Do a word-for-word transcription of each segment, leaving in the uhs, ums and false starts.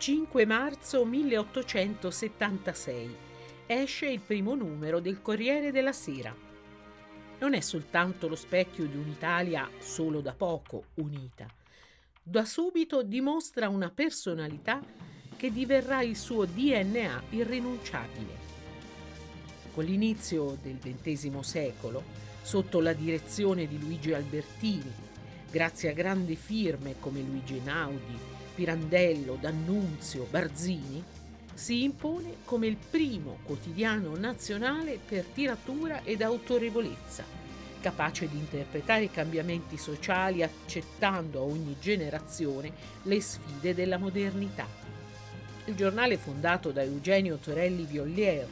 cinque marzo milleottocentosettantasei, esce il primo numero del Corriere della Sera. Non è soltanto lo specchio di un'Italia solo da poco unita. Da subito dimostra una personalità che diverrà il suo D N A irrinunciabile. Con l'inizio del ventesimo secolo, sotto la direzione di Luigi Albertini, grazie a grandi firme come Luigi Einaudi, Pirandello, D'Annunzio, Barzini, si impone come il primo quotidiano nazionale per tiratura ed autorevolezza, capace di interpretare i cambiamenti sociali accettando a ogni generazione le sfide della modernità. Il giornale, fondato da Eugenio Torelli Viollier,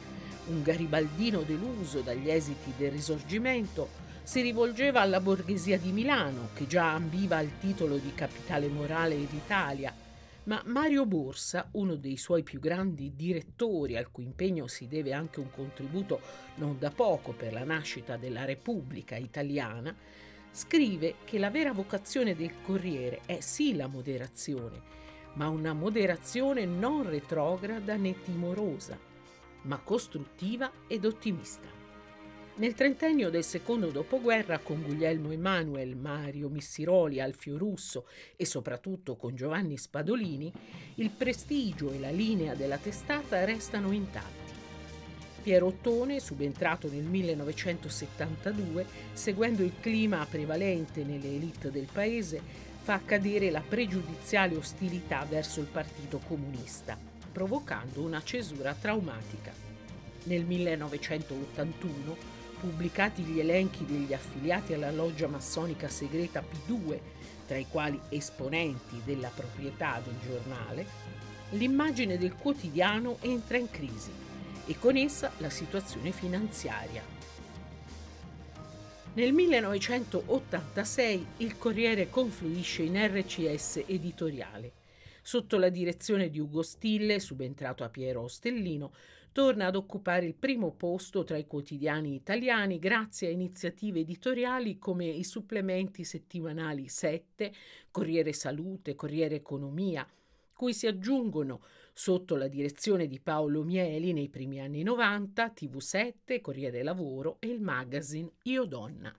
un garibaldino deluso dagli esiti del Risorgimento, si rivolgeva alla borghesia di Milano, che già ambiva al titolo di capitale morale d'Italia, ma Mario Borsa, uno dei suoi più grandi direttori, al cui impegno si deve anche un contributo non da poco per la nascita della Repubblica Italiana, scrive che la vera vocazione del Corriere è sì la moderazione, ma una moderazione non retrograda né timorosa, ma costruttiva ed ottimista. Nel trentennio del secondo dopoguerra, con Guglielmo Emanuele, Mario Missiroli, Alfio Russo e soprattutto con Giovanni Spadolini, il prestigio e la linea della testata restano intatti. Piero Ottone, subentrato nel millenovecentosettantadue, seguendo il clima prevalente nelle élite del paese, fa cadere la pregiudiziale ostilità verso il Partito Comunista, provocando una cesura traumatica. Nel millenovecentottantuno, pubblicati gli elenchi degli affiliati alla loggia massonica segreta P due, tra i quali esponenti della proprietà del giornale, l'immagine del quotidiano entra in crisi e con essa la situazione finanziaria. Nel millenovecentottantasei il Corriere confluisce in R C S editoriale. Sotto la direzione di Ugo Stille, subentrato a Piero Ostellino, torna ad occupare il primo posto tra i quotidiani italiani grazie a iniziative editoriali come i supplementi settimanali sette, Corriere Salute, Corriere Economia, cui si aggiungono, sotto la direzione di Paolo Mieli nei primi anni novanta, T V sette, Corriere Lavoro e il magazine Io Donna.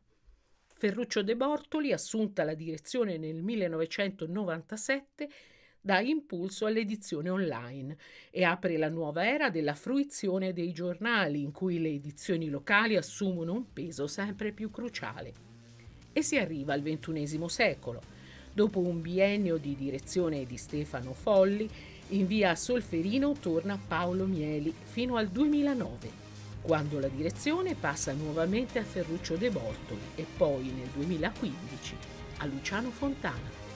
Ferruccio De Bortoli, assunta la direzione nel millenovecentonovantasette, dà impulso all'edizione online e apre la nuova era della fruizione dei giornali, in cui le edizioni locali assumono un peso sempre più cruciale. E si arriva al ventunesimo secolo. Dopo un biennio di direzione di Stefano Folli, in via Solferino torna Paolo Mieli fino al duemilanove, quando la direzione passa nuovamente a Ferruccio De Bortoli e poi nel duemilaquindici a Luciano Fontana.